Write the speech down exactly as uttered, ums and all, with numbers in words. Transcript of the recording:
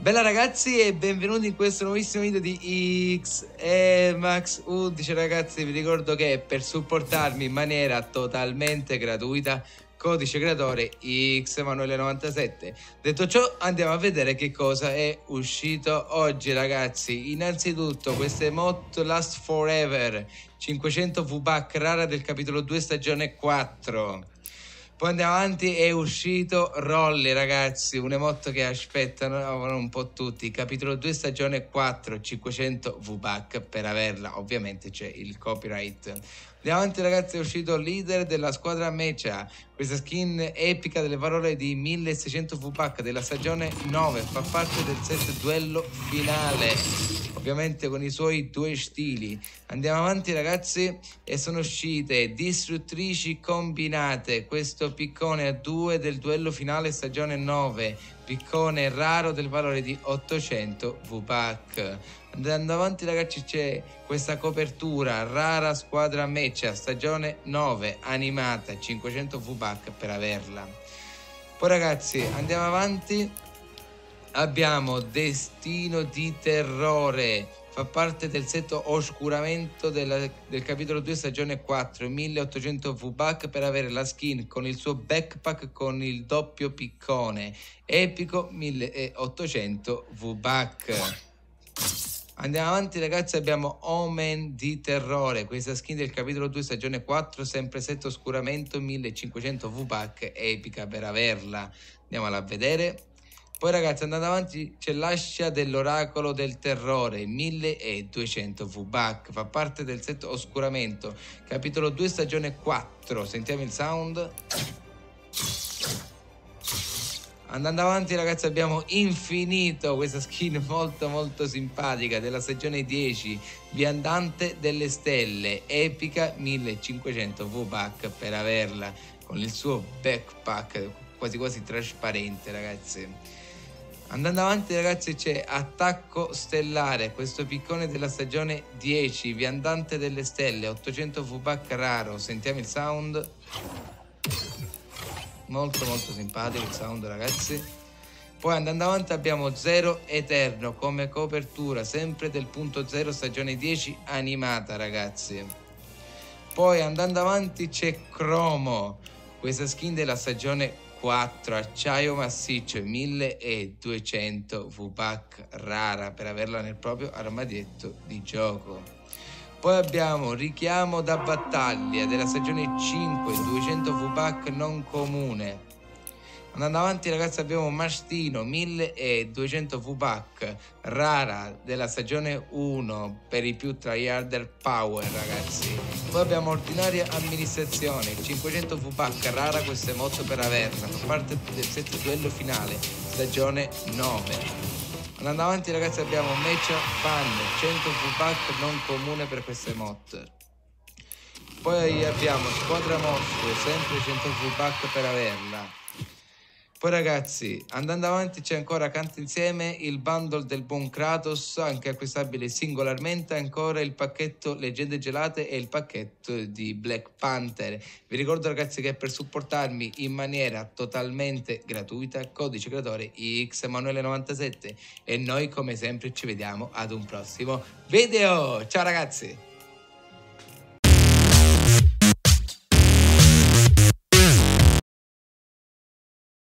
Bella ragazzi e benvenuti in questo nuovissimo video di X E Max undici. Ragazzi, vi ricordo che per supportarmi in maniera totalmente gratuita, codice creatore X Emanuele novantasette. Detto ciò, andiamo a vedere che cosa è uscito oggi ragazzi. Innanzitutto questa emote Last Forever cinquecento V-Buck rara del capitolo due stagione quattro. Poi andiamo avanti, è uscito Rolly ragazzi, un emote che aspettano un po' tutti, capitolo due stagione quattro, cinquecento V-Buck per averla, ovviamente c'è il copyright. Andiamo avanti ragazzi, è uscito Leader della squadra Mecha, questa skin epica delle parole di milleseicento V-Buck della stagione nove, fa parte del set duello finale, ovviamente con i suoi due stili. Andiamo avanti ragazzi e sono uscite distruttrici combinate, questo piccone a due del duello finale stagione nove, piccone raro del valore di ottocento V-Buck. Andando avanti ragazzi c'è questa copertura rara squadra Mecha stagione nove animata, cinquecento V-Buck per averla. Poi ragazzi andiamo avanti, abbiamo Destino di terrore, fa parte del set oscuramento della, del capitolo due stagione quattro, milleottocento V-Buck per avere la skin con il suo backpack con il doppio piccone, epico milleottocento V-Buck. Andiamo avanti ragazzi, abbiamo Omen di terrore, questa skin del capitolo due stagione quattro, sempre set oscuramento, millecinquecento V-Buck, epica per averla, andiamola a vedere. Poi ragazzi andando avanti c'è l'ascia dell'oracolo del terrore, milleduecento V-Buck, fa parte del set oscuramento, capitolo due stagione quattro, sentiamo il sound. Andando avanti ragazzi abbiamo Infinito, questa skin molto molto simpatica della stagione dieci, Viandante delle stelle, epica millecinquecento V-Buck per averla, con il suo backpack quasi quasi trasparente ragazzi. Andando avanti ragazzi c'è Attacco Stellare, questo piccone della stagione dieci, Viandante delle stelle, ottocento V-Buck raro, sentiamo il sound, molto molto simpatico il sound ragazzi. Poi andando avanti abbiamo Zero eterno come copertura, sempre del punto zero stagione dieci animata ragazzi. Poi andando avanti c'è Cromo, questa skin della stagione quattro, acciaio massiccio, milleduecento V-Buck rara per averla nel proprio armadietto di gioco. Poi abbiamo Richiamo da battaglia della stagione cinque, duecento V-Buck non comune. Andando avanti ragazzi abbiamo Mastino, milleduecento V-Buck rara della stagione uno per i più tryharder power ragazzi. Poi abbiamo Ordinaria Amministrazione, cinquecento V-Buck rara, questa emote per averla, fa parte del set duello finale stagione nove. Andando avanti ragazzi abbiamo Mecha Fan, cento V-Buck non comune per questa emote. Poi abbiamo Squadra Mosque, sempre cento V-Buck per averla. Poi ragazzi, andando avanti c'è ancora Canti Insieme, il bundle del buon Kratos, anche acquistabile singolarmente, ancora il pacchetto Leggende Gelate e il pacchetto di Black Panther. Vi ricordo ragazzi che per supportarmi in maniera totalmente gratuita, codice creatore X Emanuele novantasette, e noi come sempre ci vediamo ad un prossimo video. Ciao ragazzi!